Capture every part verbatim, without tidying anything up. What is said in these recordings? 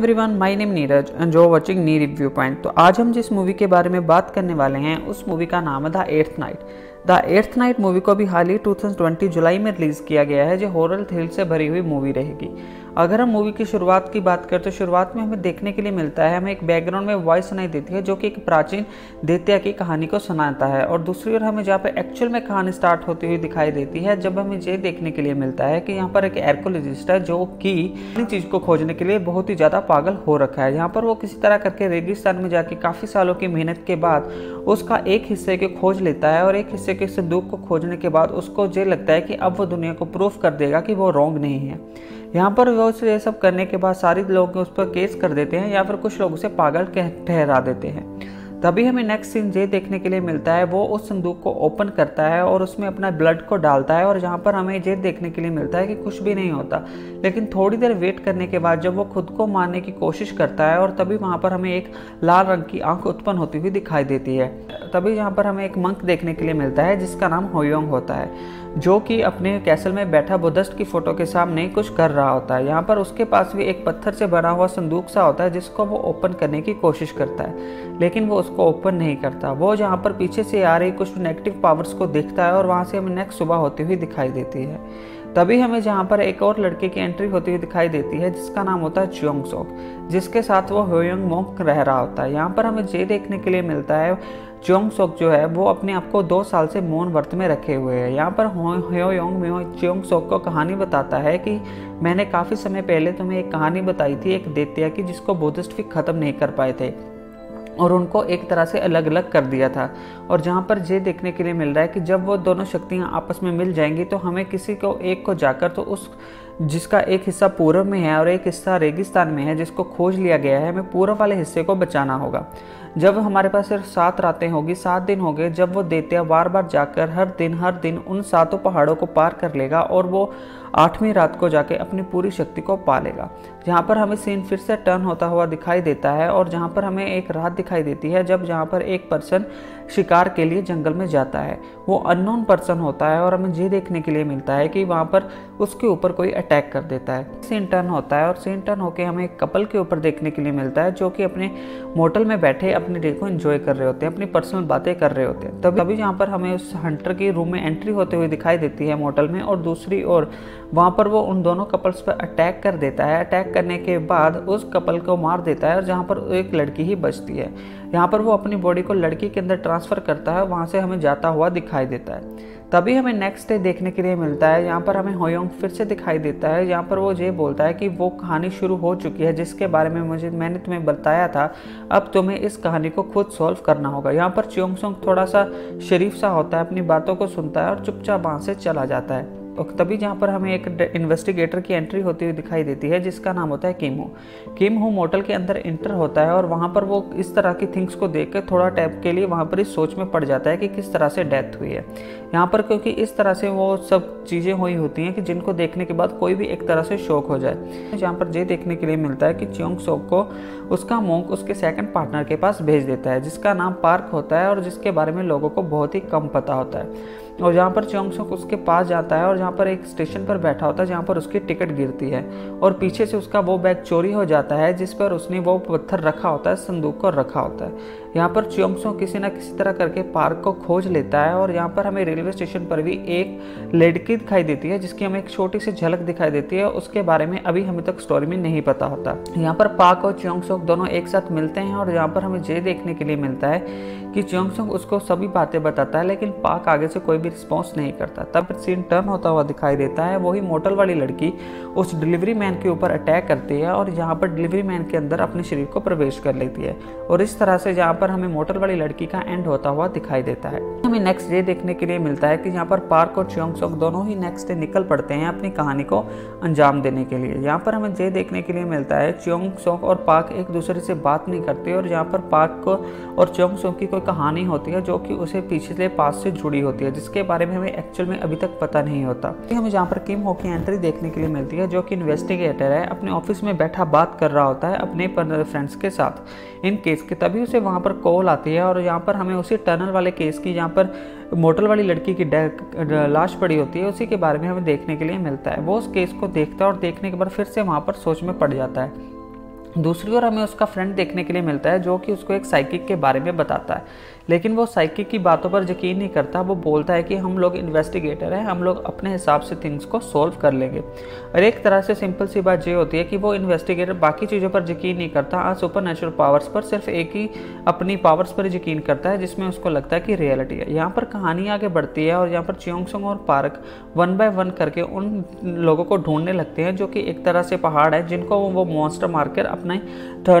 Everyone, my name Neeraj and जो watching नी review point. तो आज हम जिस मूवी के बारे में बात करने वाले हैं उस मूवी का नाम है the eighth night. The eighth night movie को भी हाल ही दो हज़ार बीस जुलाई में रिलीज़ किया गया है, जो हॉरर थ्रिल से भरी हुई मूवी रहेगी। अगर हम मूवी की शुरुआत की बात करें तो शुरुआत में हमें देखने के लिए मिलता है, हमें एक बैकग्राउंड में वॉइस सुनाई देती है जो कि एक प्राचीन दैत्य की कहानी को सुनाता है, और दूसरी ओर हमें जहाँ पे एक्चुअल में कहानी स्टार्ट होती हुई दिखाई देती है, जब हमें ये देखने के लिए मिलता है कि यहाँ पर एक आर्कियोलॉजिस्ट है जो कि इन चीज़ को खोजने के लिए बहुत ही ज़्यादा पागल हो रखा है। यहाँ पर वो किसी तरह करके रेगिस्तान में जाके काफ़ी सालों की मेहनत के बाद उसका एक हिस्से को खोज लेता है, और एक हिस्से के संदूक को खोजने के बाद उसको ये लगता है कि अब वो दुनिया को प्रूफ कर देगा कि वो रॉन्ग नहीं है। यहाँ पर वो ये सब करने के बाद सारे लोग उस पर केस कर देते हैं या फिर कुछ लोग उसे पागल ठहरा देते हैं। तभी हमें नेक्स्ट सीन ये देखने के लिए मिलता है, वो उस संदूक को ओपन करता है और उसमें अपना ब्लड को डालता है, और जहाँ पर हमें ये देखने के लिए मिलता है कि कुछ भी नहीं होता। लेकिन थोड़ी देर वेट करने के बाद जब वो खुद को मारने की कोशिश करता है, और तभी वहाँ पर हमें एक लाल रंग की आंख उत्पन्न होती हुई दिखाई देती है। तभी यहाँ पर हमें एक मंक देखने के लिए मिलता है जिसका नाम होयोंग होता है, जो कि अपने कैसल में बैठा बुद्धिस्ट की फ़ोटो के सामने कुछ कर रहा होता है। यहाँ पर उसके पास भी एक पत्थर से बना हुआ संदूक सा होता है जिसको वो ओपन करने की कोशिश करता है, लेकिन वो को ओपन नहीं करता। वो जहाँ पर पीछे से आ रही कुछ नेगेटिव पावर्स को देखता है, और वहाँ से हमें नेक्स्ट सुबह होती हुई दिखाई देती है। तभी हमें जहाँ पर एक और लड़के की एंट्री होती हुई दिखाई देती है जिसका नाम होता है च्योंगसोक, जिसके साथ वो होयोंग मोंक रह रहा होता है। यहाँ पर हमें ये देखने के लिए मिलता है च्योंगसोक जो है वो अपने आप को दो साल से मौन व्रत में रखे हुए है। यहाँ पर होयोंग म्यो च्योंगसोक को कहानी बताता है कि मैंने काफ़ी समय पहले तुम्हें एक कहानी बताई थी एक दैत्य की, जिसको बुद्धिस्ट भी ख़त्म नहीं कर पाए थे और उनको एक तरह से अलग अलग कर दिया था। और जहाँ पर ये देखने के लिए मिल रहा है कि जब वो दोनों शक्तियाँ आपस में मिल जाएंगी तो हमें किसी को एक को जाकर तो उस जिसका एक हिस्सा पूर्व में है और एक हिस्सा रेगिस्तान में है जिसको खोज लिया गया है, हमें पूर्व वाले हिस्से को बचाना होगा। जब हमारे पास सिर्फ सात रातें होगी, सात दिन होंगे, जब वो दैत्य बार बार जाकर हर दिन हर दिन उन सातों पहाड़ों को पार कर लेगा और वो आठवीं रात को जाके अपनी पूरी शक्ति को पा लेगा। जहाँ पर हमें सीन फिर से टर्न होता हुआ दिखाई देता है, और जहाँ पर हमें एक रात दिखाई देती है जब जहाँ पर एक पर्सन शिकार के लिए जंगल में जाता है। वो अननोन पर्सन होता है और हमें ये देखने के लिए मिलता है कि वहाँ पर उसके ऊपर कोई अटैक कर देता है। सीन टर्न होता है और सीन टर्न होकर हमें एक कपल के ऊपर देखने के लिए मिलता है जो कि अपने मोटल में बैठे अपने डे को एंजॉय कर रहे होते हैं, अपनी पर्सनल बातें कर रहे होते हैं। तभी तभी यहाँ पर हमें उस हंटर की रूम में एंट्री होते हुए दिखाई देती है मोटल में, और दूसरी ओर वहाँ पर वो उन दोनों कपल्स पर अटैक कर देता है। अटैक करने के बाद उस कपल को मार देता है और जहाँ पर एक लड़की ही बचती है। यहाँ पर वो अपनी बॉडी को लड़की के अंदर ट्रांसफ़र करता है, वहाँ से हमें जाता हुआ दिखाई देता है। तभी हमें नेक्स्ट डे देखने के लिए मिलता है, यहाँ पर हमें होयोंग फिर से दिखाई देता है। यहाँ पर वो ये बोलता है कि वो कहानी शुरू हो चुकी है जिसके बारे में मुझे मैंने तुम्हें बताया था, अब तुम्हें इस कहानी को खुद सॉल्व करना होगा। यहाँ पर च्योंगसोक थोड़ा सा शरीफ सा होता है, अपनी बातों को सुनता है और चुपचाप वहाँ से चला जाता है। और तभी जहाँ पर हमें एक इन्वेस्टिगेटर की एंट्री होती हुई दिखाई देती है जिसका नाम होता है किम हो। किम हो मोटल के अंदर इंटर होता है और वहाँ पर वो इस तरह की थिंग्स को देखकर थोड़ा टाइम के लिए वहाँ पर इस सोच में पड़ जाता है कि किस तरह से डेथ हुई है। यहाँ पर क्योंकि इस तरह से वो सब चीज़ें हुई होती हैं कि जिनको देखने के बाद कोई भी एक तरह से शौक हो जाए। जहाँ पर ये देखने के लिए मिलता है कि च्योंगसोक को उसका मोंक उसके सेकंड पार्टनर के पास भेज देता है जिसका नाम पार्क होता है और जिसके बारे में लोगों को बहुत ही कम पता होता है। और जहाँ पर च्योंगसोक उसके पास जाता है और जहाँ पर एक स्टेशन पर बैठा होता है जहाँ पर उसकी टिकट गिरती है, और पीछे से उसका वो बैग चोरी हो जाता है जिस पर उसने वो पत्थर रखा होता है, संदूक को रखा होता है। यहाँ पर च्योंगसोक किसी ना किसी तरह करके पार्क को खोज लेता है, और यहाँ पर हमें रेलवे स्टेशन पर भी एक लड़की दिखाई देती है जिसकी हमें एक छोटी सी झलक दिखाई देती है, उसके बारे में अभी हमें तक स्टोरी में नहीं पता होता। यहाँ पर पार्क और च्योंगसोक दोनों एक साथ मिलते हैं, और यहाँ पर हमें ये देखने के लिए मिलता है कि च्योंगसोक उसको सभी बातें बताता है लेकिन पार्क आगे से कोई भी रिस्पॉन्स नहीं करता। तब सीन टर्न होता हुआ दिखाई देता है, वही मोटल वाली लड़की उस डिलीवरी मैन के ऊपर अटैक करती है और यहाँ पर डिलीवरी मैन के अंदर अपने शरीर को प्रवेश कर लेती है, और इस तरह से जहाँ पर हमें मोटर वाली लड़की का एंड होता हुआ दिखाई देता है। हमें नेक्स्ट डे देखने के लिए मिलता है कि यहाँ पर पार्क और च्योंगसोक दोनों ही नेक्स्ट डे निकल पड़ते हैं अपनी कहानी को अंजाम देने के लिए। यहाँ पर हमें ये देखने के लिए मिलता है च्योंगसोक और पार्क एक दूसरे से बात नहीं करते, और यहाँ पर पार्क को और च्योंगसोक की कोई कहानी होती है जो कि उसे पिछले पास से जुड़ी होती है जिसके बारे में हमें एक्चुअल में अभी तक पता नहीं होता। हमें जहाँ पर किम हो की एंट्री देखने के लिए मिलती है जो कि इन्वेस्टिगेटर है, अपने ऑफिस में बैठा बात कर रहा होता है अपने फ्रेंड्स के साथ इन केस के। तभी उसे वहाँ पर कॉल आती है, और यहाँ पर हमें उसी टनल वाले केस की जहाँ पर मोटल वाली लड़की की लाश पड़ी होती है उसी के बारे में हमें देखने के लिए मिलता है। वो उस केस को देखता है और देखने के बाद फिर से वहाँ पर सोच में पड़ जाता है। दूसरी ओर हमें उसका फ्रेंड देखने के लिए मिलता है जो कि उसको एक साइकिक के बारे में बताता है, लेकिन वो साइकिक की बातों पर यकीन नहीं करता। वो बोलता है कि हम लोग इन्वेस्टिगेटर हैं, हम लोग अपने हिसाब से थिंग्स को सॉल्व कर लेंगे। और एक तरह से सिंपल सी बात ये होती है कि वो इन्वेस्टिगेटर बाकी चीज़ों पर यकीन नहीं करता, हाँ सुपर नेचुरल पावर्स पर, सिर्फ एक ही अपनी पावर्स पर यकीन करता है जिसमें उसको लगता है कि रियलिटी है। यहाँ पर कहानी आगे बढ़ती है और यहाँ पर च्योंगसोंग और पार्क वन बाय वन करके उन लोगों को ढूंढने लगते हैं जो कि एक तरह से पहाड़ है जिनको वो मॉन्स्टर मारकर अपने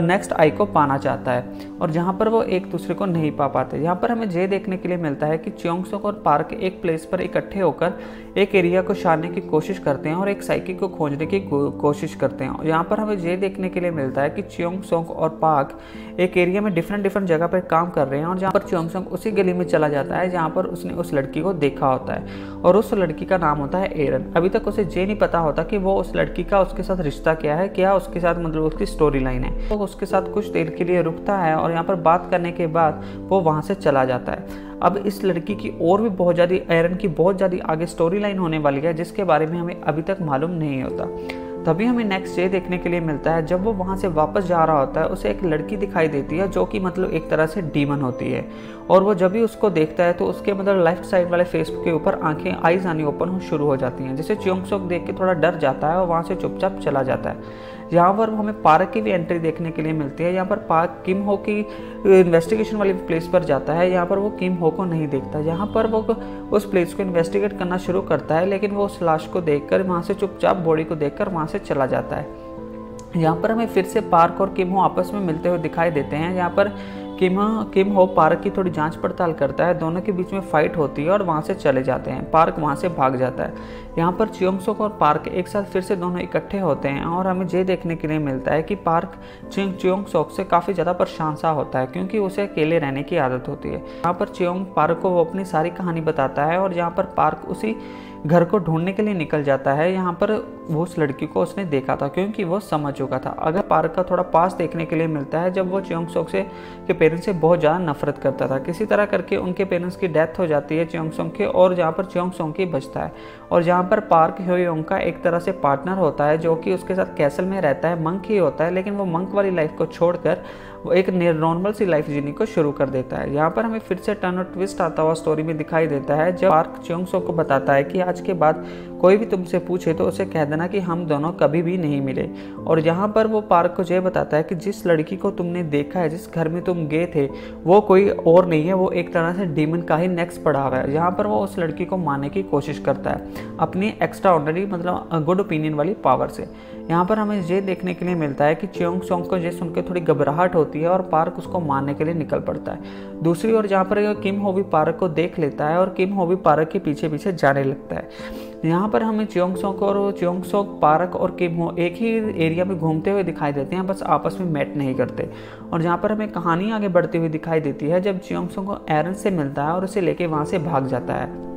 नेक्स्ट आई को पाना चाहता है, और जहाँ पर वो एक दूसरे को नहीं पा पाते। यहाँ पर हमें ये देखने के लिए मिलता है कि च्योंगसोक और पार्क एक प्लेस पर इकट्ठे होकर एक एरिया को छानने की कोशिश करते हैं और एक साइकिक को खोजने की कोशिश करते हैं। और यहाँ पर हमें ये देखने के लिए मिलता है कि च्योंगसोक और पार्क एक एरिया में डिफरेंट डिफरेंट जगह पर काम कर रहे हैं, और जहाँ पर च्योंगसोक उसी गली में चला जाता है जहाँ पर उसने उस लड़की को देखा होता है, और उस लड़की का नाम होता है एरन। अभी तक उसे ये नहीं पता होता कि वो उस लड़की का उसके साथ रिश्ता क्या है, क्या उसके साथ मतलब उसकी स्टोरी लाइन है। तो उसके साथ कुछ देर के लिए रुकता है और यहाँ पर बात करने के बाद वो वहाँ से चला जाता है। अब इस लड़की की और भी बहुत ज़्यादा, एरन की बहुत ज़्यादा आगे स्टोरी लाइन होने वाली है जिसके बारे में हमें अभी तक मालूम नहीं होता। तभी हमें नेक्स्ट डे देखने के लिए मिलता है जब वो वहाँ से वापस जा रहा होता है, उसे एक लड़की दिखाई देती है जो कि मतलब एक तरह से डीमन होती है, और वो जब भी उसको देखता है तो उसके मतलब लेफ्ट साइड वाले फेस के ऊपर आंखें आईज आनी ओपन हो शुरू हो जाती हैं, जिसे च्योंगसोक देख के थोड़ा डर जाता है और वहाँ से चुपचाप चला जाता है। यहाँ पर हमें पार्क की भी एंट्री देखने के लिए मिलती है। यहाँ पर पार्क किम हो की इन्वेस्टिगेशन वाली प्लेस पर जाता है, यहाँ पर वो किम हो को नहीं देखता। यहाँ पर वो उस प्लेस को इन्वेस्टिगेट करना शुरू करता है, लेकिन वो उस लाश को देखकर वहाँ से चुपचाप बॉडी को देखकर वहाँ से चला जाता है। यहाँ पर हमें फिर से पार्क और किम हो आपस में मिलते हुए दिखाई देते हैं। यहाँ पर किम किम हो पार्क की थोड़ी जांच पड़ताल करता है, दोनों के बीच में फाइट होती है और वहाँ से चले जाते हैं। पार्क वहाँ से भाग जाता है। यहाँ पर च्योंगसोक और पार्क एक साथ फिर से दोनों इकट्ठे होते हैं, और हमें ये देखने के लिए मिलता है कि पार्क च्योंगसोक से काफ़ी ज़्यादा परेशान सा होता है क्योंकि उसे अकेले रहने की आदत होती है। यहाँ पर च्योंग पार्क को वो अपनी सारी कहानी बताता है, और यहाँ पर पार्क उसी घर को ढूंढने के लिए निकल जाता है। यहाँ पर वो उस लड़की को उसने देखा था क्योंकि वो समझ चुका था। अगर पार्क का थोड़ा पास देखने के लिए मिलता है जब वो च्योंगसोक से के पेरेंट्स से बहुत ज़्यादा नफरत करता था, किसी तरह करके उनके पेरेंट्स की डेथ हो जाती है च्योंगसोक के, और जहाँ पर च्योंगसोक ही बचता है। और जहाँ पर पार्क होयोंग का एक तरह से पार्टनर होता है जो कि उसके साथ कैसल में रहता है, मंक ही होता है, लेकिन वो मंक वाली लाइफ को छोड़कर वो एक नॉर्मल सी लाइफ जीने को शुरू कर देता है। यहाँ पर हमें फिर से टर्न और ट्विस्ट आता हुआ स्टोरी में दिखाई देता है जब पार्क च्योंगसोक को बताता है कि आज के बाद कोई भी तुमसे पूछे तो उसे कह देना कि हम दोनों कभी भी नहीं मिले। और यहाँ पर वो पार्क को यह बताता है कि जिस लड़की को तुमने देखा है, जिस घर में तुम गए थे, वो कोई और नहीं है, वो एक तरह से डीमन का ही नेक्स्ट पड़ाव है। यहाँ पर वो उस लड़की को मारने की कोशिश करता है अपनी एक्स्ट्रा ऑर्डनरी मतलब गुड ओपिनियन वाली पावर से। यहाँ पर हमें ये देखने के लिए मिलता है कि च्योंगसोक को ये सुनकर थोड़ी घबराहट होती है और पार्क उसको मारने के लिए निकल पड़ता है। दूसरी ओर जहाँ पर किम हो भी पार्क को देख लेता है और किम हो भी पार्क के पीछे पीछे जाने लगता है। यहाँ पर हमें च्योंगसोक और च्योंगसोक पार्क और किम हो एक ही एरिया में घूमते हुए दिखाई देते हैं, बस आपस में मैट नहीं करते। और यहाँ पर हमें कहानी आगे बढ़ती हुई दिखाई देती है जब च्योंगसोक को एरन से मिलता है और उसे लेके वहाँ से भाग जाता है।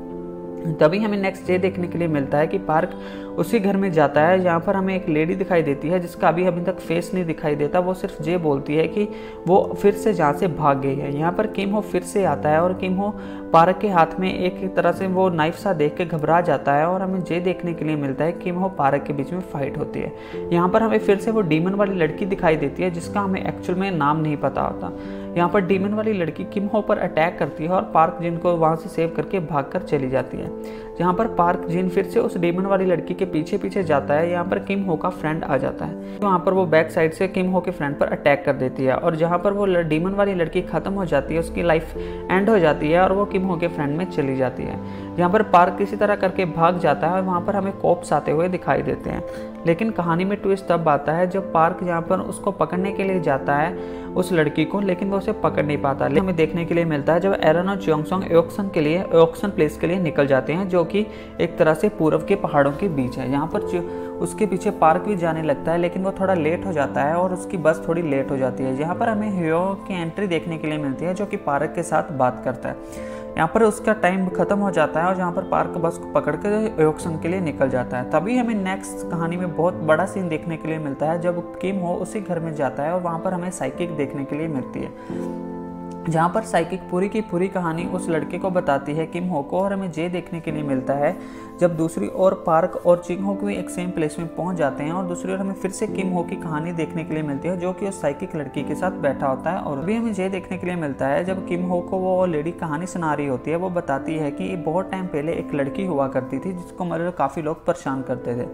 तभी हमें नेक्स्ट डे देखने के लिए मिलता है कि पार्क उसी घर में जाता है। यहाँ पर हमें एक लेडी दिखाई देती है जिसका अभी अभी तक फेस नहीं दिखाई देता, वो सिर्फ ये बोलती है कि वो फिर से जहाँ से भाग गई है। यहाँ पर किम हो फिर से आता है और किम हो पार्क के हाथ में एक तरह से वो नाइफ सा देख के घबरा जाता है, और हमें ये देखने के लिए मिलता है किम हो पार्क के बीच में फाइट होती है। यहाँ पर हमें फिर से वो डीमन वाली लड़की दिखाई देती है जिसका हमें एक्चुअल में नाम नहीं पता होता। यहाँ पर डीमन वाली लड़की किम हो पर अटैक करती है और पार्क जिन को वहाँ से सेव करके भागकर चली जाती है। जहाँ पर पार्क जिन फिर से उस डीमन वाली लड़की के पीछे पीछे जाता है। यहाँ पर किम हो का फ्रेंड आ जाता है, वहाँ पर वो बैक साइड से किम हो के फ्रेंड पर अटैक कर देती है, और जहाँ पर वो डीमन वाली लड़की खत्म हो जाती है, उसकी लाइफ एंड हो जाती है और वो किम हो के फ्रेंड में चली जाती है। यहाँ पर पार्क किसी तरह करके भाग जाता है और वहाँ पर हमें कॉप्स आते हुए दिखाई देते हैं, लेकिन कहानी में ट्विस्ट तब आता है जब पार्क यहाँ पर उसको पकड़ने के लिए जाता है उस लड़की को, लेकिन वो उसे पकड़ नहीं पाता। लेकिन हमें देखने के लिए मिलता है जब एरन और च्योंगसोक एओक्सन के लिए एओक्सन प्लेस के लिए निकल जाते हैं जो कि एक तरह से पूर्व के पहाड़ों के बीच है। यहाँ पर उसके पीछे पार्क भी जाने लगता है, लेकिन वो थोड़ा लेट हो जाता है और उसकी बस थोड़ी लेट हो जाती है। यहाँ पर हमें हियो की एंट्री देखने के लिए मिलती है जो कि पार्क के साथ बात करता है। यहाँ पर उसका टाइम खत्म हो जाता है और यहाँ पर पार्क बस को पकड़ के एओक्सन के लिए निकल जाता है। तभी हमें नेक्स्ट कहानी में बहुत बड़ा सीन देखने के लिए मिलता है जब किम हो उसी घर में जाता है और वहाँ पर हमें साइकिक देखने के लिए मिलती है। जहाँ पर साइकिक पूरी की पूरी कहानी उस लड़के को बताती है किम हो को, और हमें ये देखने के लिए मिलता है। जब दूसरी ओर पार्क और चिंग हो भी एक सेम प्लेस में पहुँच जाते हैं और दूसरी ओर हमें फिर से किम हो की कहानी देखने के लिए मिलती है, जो कि उस साइकिक लड़की के साथ बैठा होता है। और भी हमें ये देखने के लिए मिलता है, जब किम हो को वो लेडी कहानी सुना रही होती है, वो बताती है कि बहुत टाइम पहले एक लड़की हुआ करती थी जिसको मतलब काफ़ी लोग परेशान करते थे।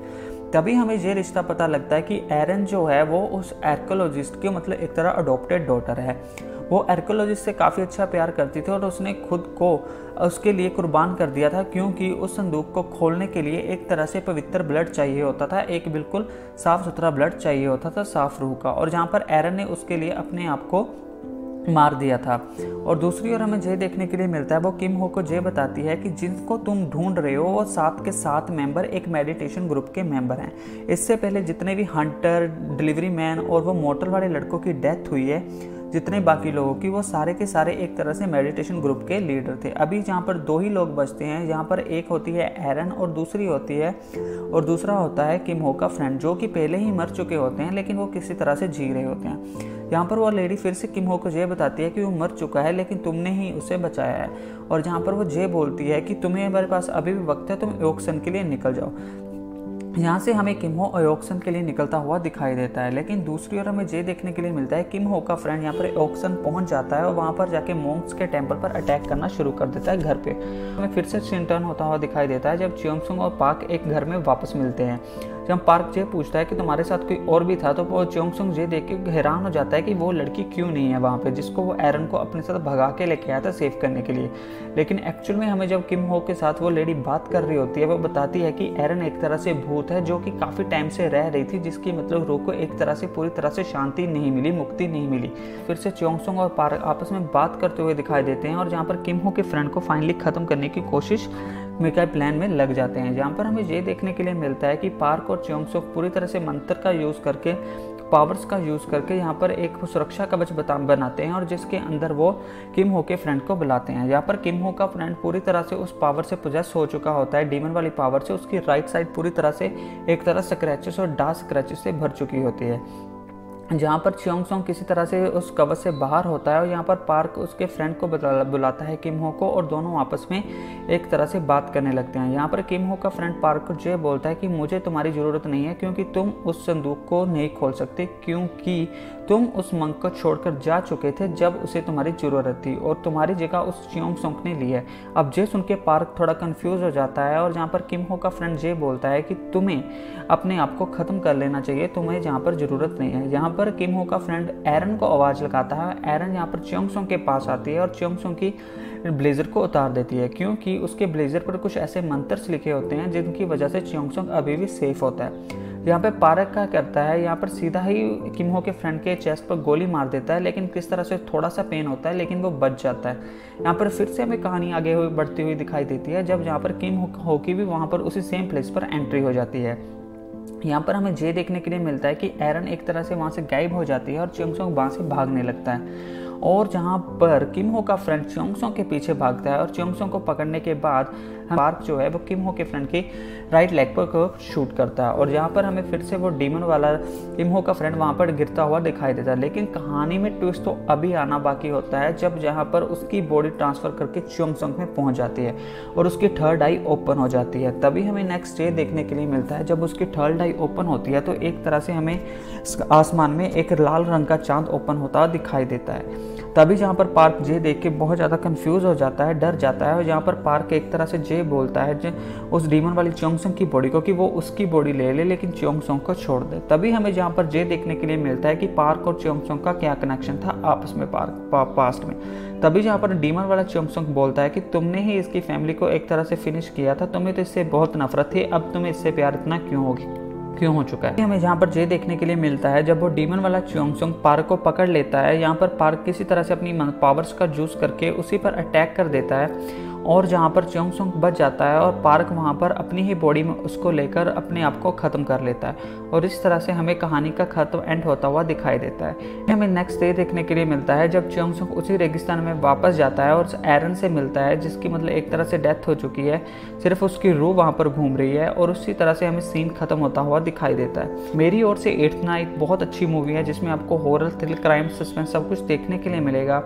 तभी हमें ये रिश्ता पता लगता है कि एरन जो है वो उस आर्कियोलॉजिस्ट के मतलब एक तरह अडोप्टेड डॉटर है। वो आर्कियोलॉजिस्ट से काफ़ी अच्छा प्यार करती थी और उसने खुद को उसके लिए कुर्बान कर दिया था, क्योंकि उस संदूक को खोलने के लिए एक तरह से पवित्र ब्लड चाहिए होता था, एक बिल्कुल साफ़ सुथरा ब्लड चाहिए होता था, साफ रूह का। और जहाँ पर एरन ने उसके लिए अपने आप को मार दिया था। और दूसरी ओर हमें यह देखने के लिए मिलता है, वो किम हो को ये बताती है कि जिनको तुम ढूंढ रहे हो वो सात के सात मेंबर एक मेडिटेशन ग्रुप के मेंबर हैं। इससे पहले जितने भी हंटर, डिलीवरी मैन और वो मोटर वाले लड़कों की डेथ हुई है, जितने बाकी लोगों की, वो सारे के सारे एक तरह से मेडिटेशन ग्रुप के लीडर थे। अभी जहाँ पर दो ही लोग बचते हैं, जहाँ पर एक होती है एरन और दूसरी होती है और दूसरा होता है किम हो का फ्रेंड, जो कि पहले ही मर चुके होते हैं लेकिन वो किसी तरह से जी रहे होते हैं। जहाँ पर वो लेडी फिर से किम हो को ये बताती है कि वो मर चुका है लेकिन तुमने ही उसे बचाया है। और जहाँ पर वो ये बोलती है कि तुम्हें हमारे पास अभी भी वक्त है, तुम योगसन के लिए निकल जाओ। यहाँ से हमें किम हो अयोक्सन के लिए निकलता हुआ दिखाई देता है। लेकिन दूसरी ओर हमें ये देखने के लिए मिलता है किम हो का फ्रेंड यहाँ पर अयोक्सन पहुँच जाता है और वहाँ पर जाके मोंक्स के टेंपल पर अटैक करना शुरू कर देता है घर पे। हमें फिर से सीन टर्न होता हुआ दिखाई देता है, जब चियोंगसुंग और पार्क एक घर में वापस मिलते हैं। जब पार्क ये पूछता है कि तुम्हारे साथ कोई और भी था, तो वो चियोंगसुंग ये देख के हैरान हो जाता है कि वो लड़की क्यों नहीं है वहाँ पे, जिसको वो एरन को अपने साथ भगा के लेके आया था सेव करने के लिए। लेकिन एक्चुअल में हमें जब किम हो के साथ वो लेडी बात कर रही होती है, वो बताती है कि एरन एक तरह से भूत है जो कि काफ़ी टाइम से रह रही थी, जिसकी मतलब रूह को एक तरह से पूरी तरह से शांति नहीं मिली, मुक्ति नहीं मिली। फिर से चियोंगसुंग और पार्क आपस में बात करते हुए दिखाई देते हैं और जहाँ पर किम हो के फ्रेंड को फाइनली ख़त्म करने की कोशिश मेकअ प्लान में लग जाते हैं। जहाँ पर हमें ये देखने के लिए मिलता है कि पार्क और चियोंगसुक पूरी तरह से मंत्र का यूज़ करके, पावर्स का यूज़ करके यहाँ पर एक सुरक्षा कवच बनाते हैं और जिसके अंदर वो किम हो के फ्रेंड को बुलाते हैं। यहाँ पर किम हो का फ्रेंड पूरी तरह से उस पावर से पोजेस हो चुका होता है, डीमन वाली पावर से। उसकी राइट साइड पूरी तरह से एक तरह स्क्रैचेस और डार्क स्क्रैचेस से भर चुकी होती है। जहाँ पर चियोंगसुंग किसी तरह से उस कवच से बाहर होता है और यहाँ पर पार्क उसके फ्रेंड को बुलाता है किम हो को, और दोनों आपस में एक तरह से बात करने लगते हैं। यहाँ पर किम हो का फ्रेंड पार्क को जो बोलता है कि मुझे तुम्हारी ज़रूरत नहीं है, क्योंकि तुम उस संदूक को नहीं खोल सकते, क्योंकि तुम उस मंक को छोड़कर जा चुके थे जब उसे तुम्हारी ज़रूरत थी, और तुम्हारी जगह उस चियोंगसुंग ने ली है। अब जे सुन के पार्क थोड़ा कन्फ्यूज़ हो जाता है और जहाँ पर किम हो का फ्रेंड ये बोलता है कि तुम्हें अपने आप को ख़त्म कर लेना चाहिए, तुम्हें जहाँ पर ज़रूरत नहीं है। यहाँ पर किम हो का फ्रेंड एरन को आवाज़ लगाता है। एरन यहाँ पर चियोंगसुंग के पास आती है और चियोंगसुंग की ब्लेजर को उतार देती है, क्योंकि उसके ब्लेजर पर कुछ ऐसे मंत्रस लिखे होते हैं जिनकी वजह से चियोंगसुंग अभी भी सेफ होता है। यहाँ पे पार्क का करता है, यहाँ पर सीधा ही किम हो के फ्रेंड के चेस्ट पर गोली मार देता है, लेकिन किस तरह से थोड़ा सा पेन होता है लेकिन वो बच जाता है। यहाँ पर फिर से हमें कहानी आगे हुई बढ़ती हुई दिखाई देती है, जब यहाँ पर किम हो की भी वहाँ पर उसी सेम प्लेस पर एंट्री हो जाती है। यहाँ पर हमें ये देखने के लिए मिलता है कि एरन एक तरह से वहाँ से गायब हो जाती है और चियोंगसुंग वहाँ से भागने लगता है, और जहाँ पर किम हो का फ्रेंड चियोंगसुंग के पीछे भागता है और चियोंगसुंग को पकड़ने के बाद पार्क जो है वो किम हो के फ्रेंड की राइट लेग पर को शूट करता है। और यहाँ पर हमें फिर से वो डीमन वाला किम हो का फ्रेंड वहाँ पर गिरता हुआ दिखाई देता है। लेकिन कहानी में ट्विस्ट तो अभी आना बाकी होता है, जब जहाँ पर उसकी बॉडी ट्रांसफ़र करके चियोंगसुंग में पहुँच जाती है और उसकी थर्ड आई ओपन हो जाती है। तभी हमें नेक्स्ट ये देखने के लिए मिलता है, जब उसकी थर्ड आई ओपन होती है तो एक तरह से हमें आसमान में एक लाल रंग का चाँद ओपन होता दिखाई देता है। तभी जहाँ पर पार्क जे देख के बहुत ज़्यादा कंफ्यूज हो जाता है, डर जाता है, और जहाँ पर पार्क एक तरह से जे बोलता है जे उस डीमन वाली चियोंगसुंग की बॉडी को कि वो उसकी बॉडी ले ले लेकिन चियोंगसुंग को छोड़ दे। तभी हमें जहाँ पर जे देखने के लिए मिलता है कि पार्क और चियोंगसुंग का क्या कनेक्शन था आपस में पार्क पा, पास्ट में। तभी जहाँ पर डीमन वाला चियोंगसुंग बोलता है कि तुमने ही इसकी फैमिली को एक तरह से फिनिश किया था, तुम्हें तो इससे बहुत नफरत थी, अब तुम्हें इससे प्यार इतना क्यों होगी क्यों हो चुका है। हमें जहाँ पर ये देखने के लिए मिलता है, जब वो डीमन वाला चियोंगसुंग पार्क को पकड़ लेता है, यहाँ पर पार्क किसी तरह से अपनी पावर्स का यूज़ करके उसी पर अटैक कर देता है, और जहाँ पर चियोंगसुंग बच जाता है और पार्क वहाँ पर अपनी ही बॉडी में उसको लेकर अपने आप को ख़त्म कर लेता है। और इस तरह से हमें कहानी का ख़त्म एंड होता हुआ दिखाई देता है। हमें नेक्स्ट डे देखने के लिए मिलता है, जब चियोंगसुंग उसी रेगिस्तान में वापस जाता है और एरन से मिलता है, जिसकी मतलब एक तरह से डेथ हो चुकी है, सिर्फ उसकी रूह वहाँ पर घूम रही है, और उसी तरह से हमें सीन ख़त्म होता हुआ दिखाई देता है। मेरी ओर से एट्थ नाइट बहुत अच्छी मूवी है, जिसमें आपको हॉरर, थ्रिल, क्राइम, सस्पेंस सब कुछ देखने के लिए मिलेगा।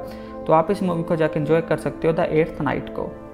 तो आप इस मूवी को जाकर एंजॉय कर सकते हो द एट्थ नाइट को।